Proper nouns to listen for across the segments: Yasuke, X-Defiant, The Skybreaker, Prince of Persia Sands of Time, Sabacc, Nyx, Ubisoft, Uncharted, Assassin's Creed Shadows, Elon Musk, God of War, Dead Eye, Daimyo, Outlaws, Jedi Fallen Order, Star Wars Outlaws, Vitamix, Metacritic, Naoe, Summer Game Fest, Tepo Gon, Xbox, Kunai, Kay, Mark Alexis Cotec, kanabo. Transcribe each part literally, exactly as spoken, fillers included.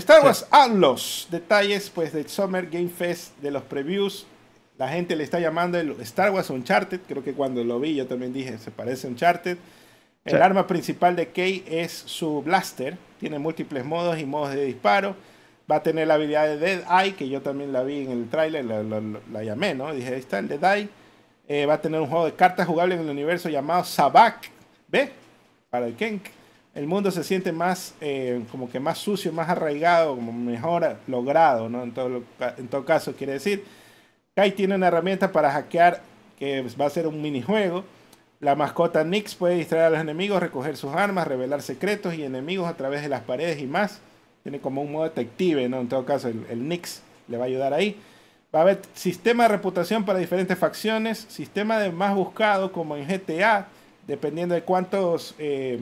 Star Wars Outlaws, detalles pues del Summer Game Fest, de los previews. La gente le está llamando el Star Wars Uncharted. Creo que cuando lo vi yo también dije, se parece a Uncharted. El sí. arma principal de Kay es su blaster. Tiene múltiples modos y modos de disparo. Va a tener la habilidad de Dead Eye, que yo también la vi en el tráiler, la, la, la llamé, ¿no? Dije, ahí está el Dead Eye. Eh, va a tener un juego de cartas jugable en el universo llamado Sabacc. ¿Ve? Para el Kenk. El mundo se siente más, eh, como que más sucio, más arraigado, como mejor logrado, ¿no? En todo, lo, en todo caso, quiere decir. Kay tiene una herramienta para hackear, que va a ser un minijuego. La mascota Nyx puede distraer a los enemigos, recoger sus armas, revelar secretos y enemigos a través de las paredes y más. Tiene como un modo detective, ¿no? En todo caso, el, el Nyx le va a ayudar ahí. Va a haber sistema de reputación para diferentes facciones, sistema de más buscado como en G T A, dependiendo de cuántos eh,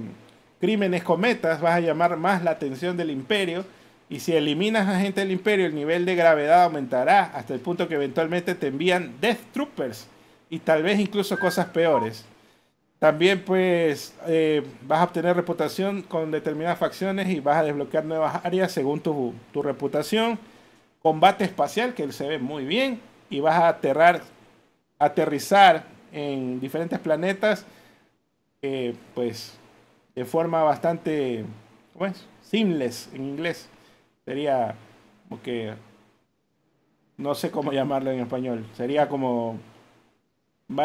crímenes cometas, vas a llamar más la atención del imperio. Y si eliminas a gente del imperio, el nivel de gravedad aumentará hasta el punto que eventualmente te envían Death Troopers y tal vez incluso cosas peores. También pues eh, vas a obtener reputación con determinadas facciones y vas a desbloquear nuevas áreas según tu, tu reputación. Combate espacial, que se ve muy bien, y vas a aterrar, aterrizar en diferentes planetas eh, pues de forma bastante, ¿cómo es? Seamless en inglés. Sería como que, no sé cómo llamarlo en español, sería como...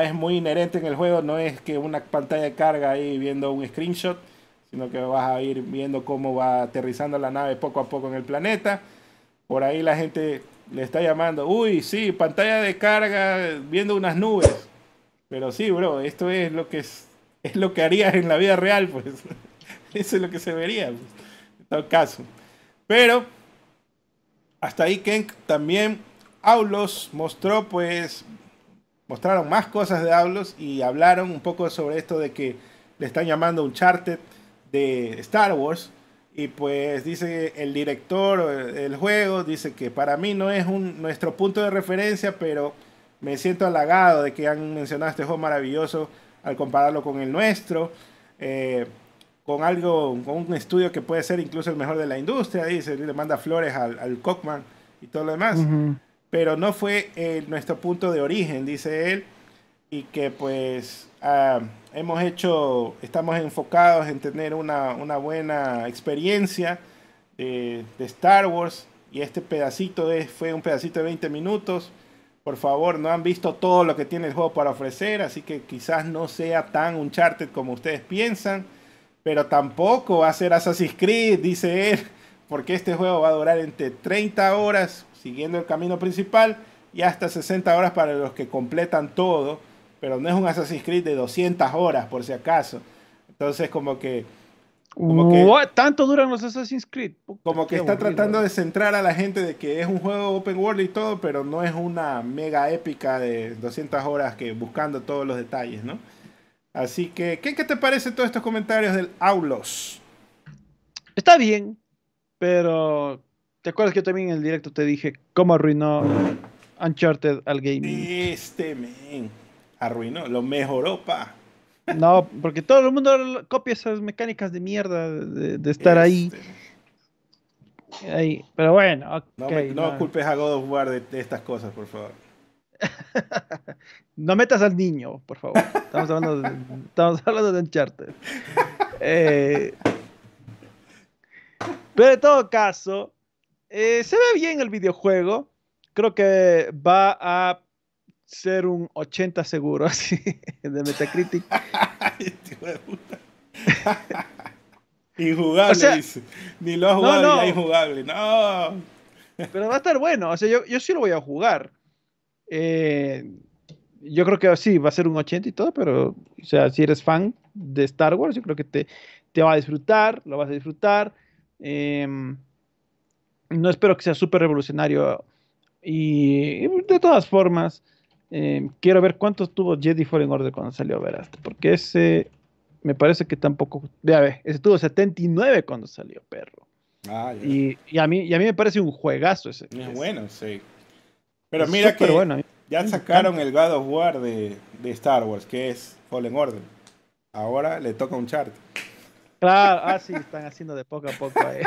Es muy inherente en el juego, no es que una pantalla de carga ahí viendo un screenshot, sino que vas a ir viendo cómo va aterrizando la nave poco a poco en el planeta. Por ahí la gente le está llamando, uy, sí, pantalla de carga viendo unas nubes. Pero sí, bro, esto es lo que, es, es lo que harías en la vida real, pues. Eso es lo que se vería, pues, en todo caso. Pero, hasta ahí Ken también, Outlaws mostró pues... Mostraron más cosas de Outlaws y hablaron un poco sobre esto de que le están llamando Uncharted de Star Wars. Y pues dice el director del juego, dice que para mí no es un, nuestro punto de referencia, pero me siento halagado de que han mencionado este juego maravilloso al compararlo con el nuestro. Eh, con algo, con un estudio que puede ser incluso el mejor de la industria, dice, le manda flores al, al Cockman y todo lo demás. Uh-huh. Pero no fue eh, nuestro punto de origen, dice él, y que pues ah, hemos hecho, estamos enfocados en tener una, una buena experiencia eh, de Star Wars, y este pedacito de, fue un pedacito de veinte minutos, por favor, no han visto todo lo que tiene el juego para ofrecer, así que quizás no sea tan Uncharted como ustedes piensan, pero tampoco va a ser Assassin's Creed, dice él, porque este juego va a durar entre treinta horas, siguiendo el camino principal, y hasta sesenta horas para los que completan todo, pero no es un Assassin's Creed de doscientas horas, por si acaso. Entonces, como que... Como que ¿tanto duran los Assassin's Creed? Como que está tratando de centrar a la gente de que es un juego open world y todo, pero no es una mega épica de doscientas horas que buscando todos los detalles, ¿no? Así que, ¿qué, qué te parece todos estos comentarios del Outlaws? Está bien, pero... ¿Te acuerdas que yo también en el directo te dije cómo arruinó Uncharted al gaming? Este, men, arruinó, lo mejoró, pa. No, porque todo el mundo copia esas mecánicas de mierda de, de estar este. ahí. ahí. Pero bueno, okay, no, me, no, no culpes a God of War de, de estas cosas, por favor. No metas al niño, por favor. Estamos hablando de, estamos hablando de Uncharted. Eh, pero en todo caso... Eh, se ve bien el videojuego, creo que va a ser un ochenta seguro, así, de Metacritic. Injugable, o sea, dice. Ni lo ha jugado, no, no. Ya injugable, no. Pero va a estar bueno, o sea, yo, yo sí lo voy a jugar. Eh, yo creo que sí, va a ser un ochenta y todo, pero, o sea, si eres fan de Star Wars, yo creo que te, te va a disfrutar, lo vas a disfrutar. Eh... No espero que sea súper revolucionario. Y, y de todas formas, eh, quiero ver cuántos tuvo Jedi Fallen Order cuando salió, verás. Porque ese, me parece que tampoco... Ya ve, ese tuvo setenta y nueve cuando salió, perro. Ah, ya. Y, y, a mí, y a mí me parece un juegazo ese. Es ese. Bueno, sí. Pero es mira que bueno. Ya sacaron el God of War de, de Star Wars, que es Fallen Order. Ahora le toca un chart. Claro, ah, sí, están haciendo de poco a poco ahí.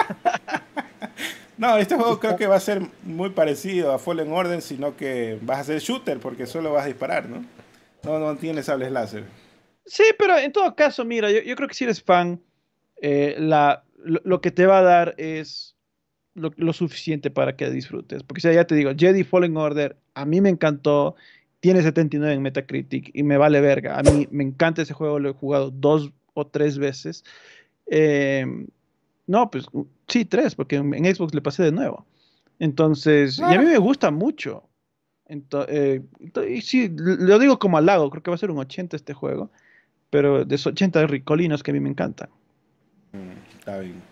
No, este juego creo que va a ser muy parecido a Fallen Order, sino que vas a ser shooter porque solo vas a disparar, ¿no? No, no tienes sables láser. Sí, pero en todo caso, mira, yo, yo creo que si eres fan, eh, la, lo, lo que te va a dar es lo, lo suficiente para que disfrutes. Porque si ya te digo, Jedi Fallen Order, a mí me encantó, tiene setenta y nueve en Metacritic y me vale verga. A mí me encanta ese juego, lo he jugado dos o tres veces. Eh, no, pues sí, tres, porque en, en Xbox le pasé de nuevo. Entonces, ah. y a mí me gusta mucho. Entonces, eh, y sí, lo digo como halago, creo que va a ser un ochenta este juego, pero de esos ochenta ricolinos que a mí me encantan. Mm, está bien.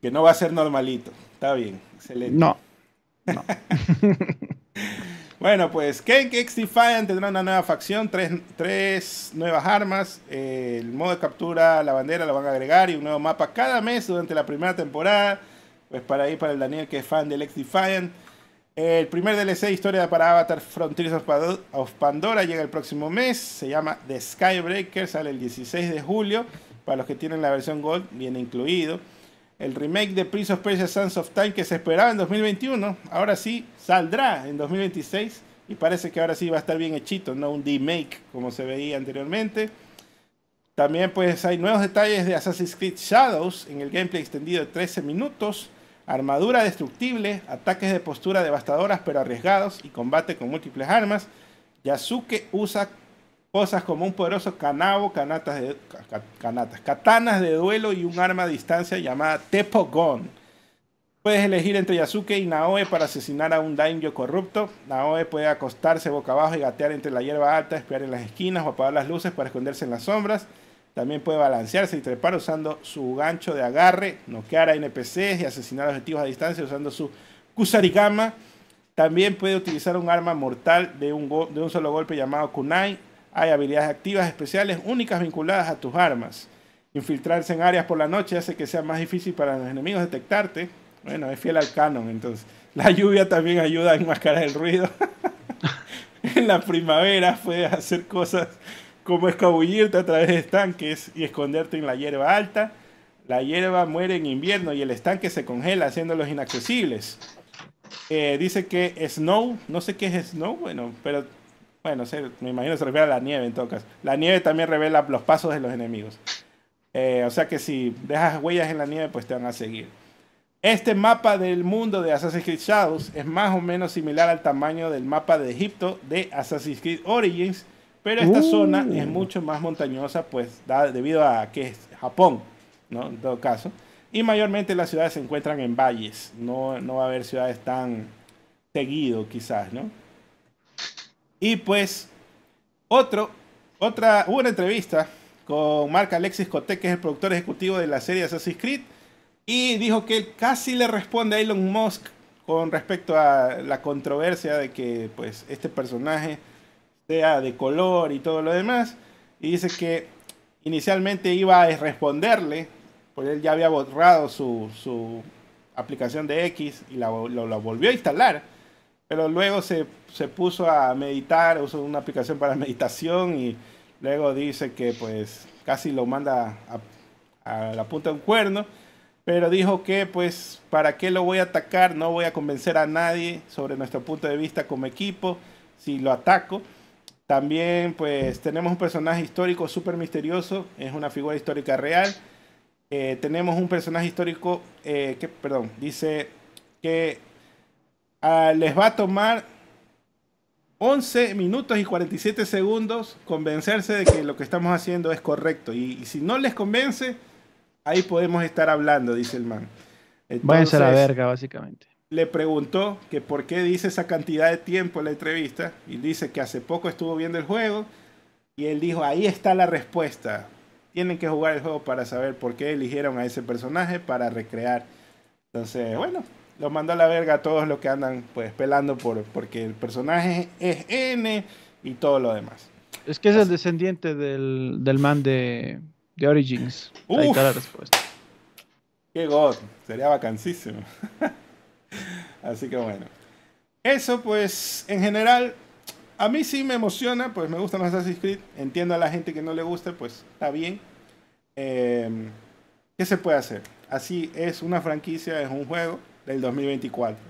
Que no va a ser normalito, está bien, excelente. No, no. Bueno, pues Kay, X-Defiant tendrá una nueva facción, tres, tres nuevas armas, eh, el modo de captura, la bandera la van a agregar y un nuevo mapa cada mes durante la primera temporada. Pues para ahí, para el Daniel que es fan del X-Defiant. El primer D L C historia para Avatar Frontiers of Pandora llega el próximo mes. Se llama The Skybreaker, sale el dieciséis de julio. Para los que tienen la versión Gold, viene incluido. El remake de Prince of Persia Sands of Time que se esperaba en dos mil veintiuno. Ahora sí, saldrá en dos mil veintiséis. Y parece que ahora sí va a estar bien hechito, no un remake como se veía anteriormente. También pues hay nuevos detalles de Assassin's Creed Shadows en el gameplay extendido de trece minutos. Armadura destructible, ataques de postura devastadoras pero arriesgados y combate con múltiples armas. Yasuke usa cosas como un poderoso kanabo, kanatas de, kanatas, katanas de duelo y un arma a distancia llamada Tepo Gon. Puedes elegir entre Yasuke y Naoe para asesinar a un Daimyo corrupto. Naoe puede acostarse boca abajo y gatear entre la hierba alta, espiar en las esquinas o apagar las luces para esconderse en las sombras. También puede balancearse y trepar usando su gancho de agarre, noquear a N P Cs y asesinar objetivos a distancia usando su Kusarigama. También puede utilizar un arma mortal de un, de un solo golpe llamado Kunai. Hay habilidades activas especiales únicas vinculadas a tus armas. Infiltrarse en áreas por la noche hace que sea más difícil para los enemigos detectarte. Bueno, es fiel al canon, entonces. La lluvia también ayuda a enmascarar el ruido. En la primavera puedes hacer cosas como escabullirte a través de estanques y esconderte en la hierba alta. La hierba muere en invierno y el estanque se congela, haciéndolos inaccesibles. Eh, dice que Snow, no sé qué es Snow, bueno, pero bueno, se, me imagino se refiere a la nieve en todo caso. La nieve también revela los pasos de los enemigos. Eh, o sea que si dejas huellas en la nieve, pues te van a seguir. Este mapa del mundo de Assassin's Creed Shadows es más o menos similar al tamaño del mapa de Egipto de Assassin's Creed Origins, pero esta uh. zona es mucho más montañosa, pues da, debido a que es Japón, ¿no? En todo caso. Y mayormente las ciudades se encuentran en valles. No, no va a haber ciudades tan seguido, quizás, ¿no? Y pues, otro, otra, hubo una entrevista con Mark Alexis Cotec, que es el productor ejecutivo de la serie Assassin's Creed, y dijo que él casi le responde a Elon Musk con respecto a la controversia de que pues, este personaje sea de color y todo lo demás, y dice que inicialmente iba a responderle, porque él ya había borrado su, su aplicación de X y la, lo, lo volvió a instalar, pero luego se, se puso a meditar, usó una aplicación para meditación y luego dice que pues casi lo manda a, a la punta de un cuerno, pero dijo que pues para qué lo voy a atacar, no voy a convencer a nadie sobre nuestro punto de vista como equipo si lo ataco. También pues tenemos un personaje histórico súper misterioso, es una figura histórica real. Eh, tenemos un personaje histórico eh, que, perdón, dice que ah, les va a tomar once minutos y cuarenta y siete segundos convencerse de que lo que estamos haciendo es correcto. Y, y si no les convence, ahí podemos estar hablando, dice el man. Entonces, váyanse a la verga, básicamente. Le preguntó que por qué dice esa cantidad de tiempo en la entrevista y dice que hace poco estuvo viendo el juego y él dijo, ahí está la respuesta. Tienen que jugar el juego para saber por qué eligieron a ese personaje para recrear. Entonces, bueno, los mandó a la verga a todos los que andan pues pelando por, porque el personaje es N y todo lo demás. Es que es el descendiente del, del man de, de Origins. Uf, ahí está la respuesta. ¡Qué god! Sería bacanísimo. Así que bueno, eso pues en general a mí sí me emociona, pues me gustan los Assassin's Creed, entiendo a la gente que no le guste, pues está bien. Eh, ¿Qué se puede hacer? Así es una franquicia, es un juego, del dos mil veinticuatro.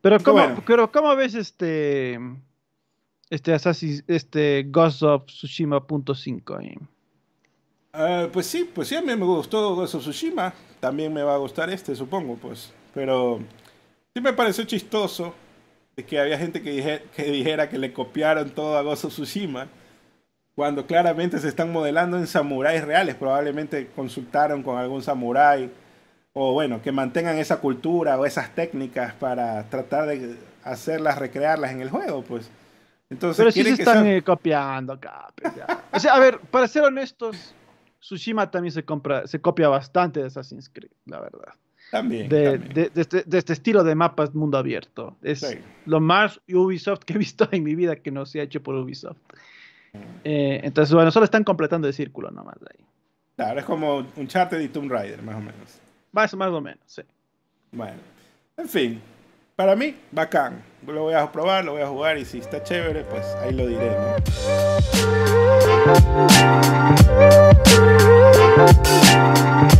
Pero cómo, bueno. pero ¿cómo ves este este Assassin, este Ghost of Tsushima punto cinco ahí? Uh, pues sí, pues sí, a mí me gustó Ghost of Tsushima, también me va a gustar este, supongo, pues. Pero sí me pareció chistoso de que había gente que, dije, que dijera que le copiaron todo a Ghost of Tsushima, cuando claramente se están modelando en samuráis reales. Probablemente consultaron con algún samurái, o bueno, que mantengan esa cultura o esas técnicas para tratar de hacerlas, recrearlas en el juego, pues. Entonces, pero sí se están que sea... eh, copiando acá. O sea, a ver, para ser honestos, Tsushima también se, compra, se copia bastante de Assassin's Creed, la verdad. También. De, también. de, de, este, de este estilo de mapas mundo abierto. Es sí. lo más Ubisoft que he visto en mi vida que no se ha hecho por Ubisoft. Eh, entonces, bueno, solo están completando el círculo nomás de ahí. Claro, es como Uncharted y Tomb Raider, más o menos. Más, más o menos, sí. Bueno, en fin. Para mí, bacán. Lo voy a probar, lo voy a jugar y si está chévere, pues ahí lo diré, ¿no?